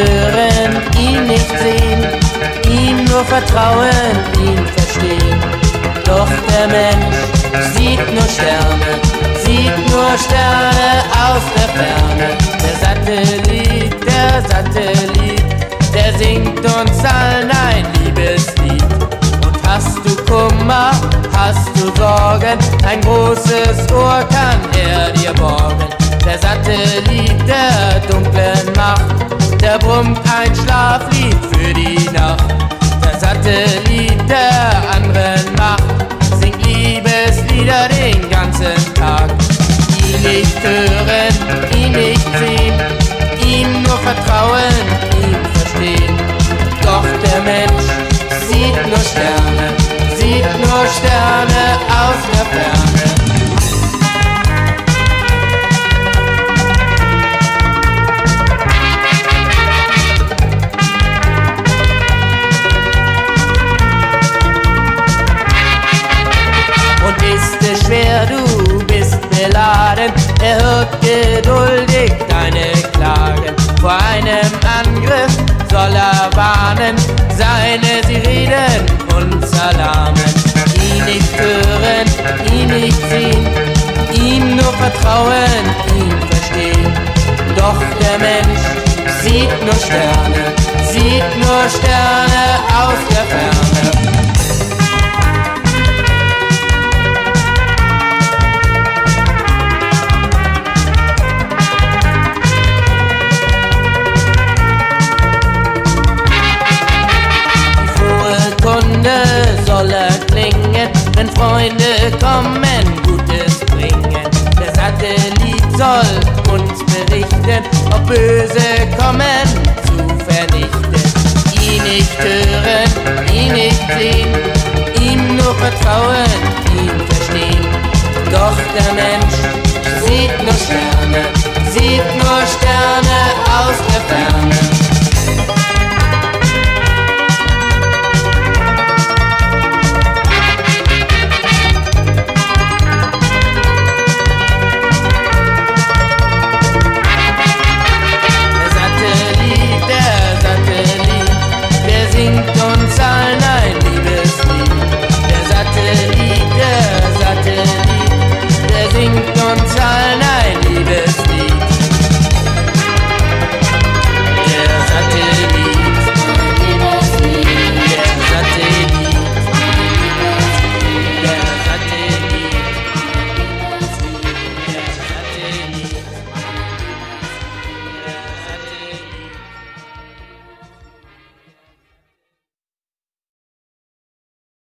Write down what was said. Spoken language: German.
hören, ihn nicht sehen, ihm nur vertrauen, ihn verstehen. Doch der Mensch sieht nur Sterne aus der Ferne. Der Satellit, der singt uns allen ein Liebeslied. Und hast du Kummer, hast du Sorgen, ein großes Ohr kann dir borgen. Der Satellit der dunklen Macht, der brummt ein Schlaflied für die Nacht. Der Satellit der anderen Macht, singt Liebeslieder den ganzen Tag. Ihn nicht hören, ihn nicht sehen, ihm nur vertrauen, ihn verstehen. Doch der Mensch sieht nur Sterne aus der Ferne. Und ist es schwer, du bist beladen, hört geduldig deine Klagen. Vor einem Angriff soll warnen, seine sie reden und salamen. Ihn nicht hören, ihn nicht sehen, ihm nur vertrauen, ihn verstehen. Doch der Mensch sieht nur Sterne aus der Ferne. Soll klingen, wenn Freunde kommen, Gutes bringen. Der Satellit soll uns berichten, ob Böse kommen zu vernichten. Ihn nicht hören, ihn nicht sehen, ihm nur vertrauen, ihn verstehen. Doch der Mensch sieht nur Sterne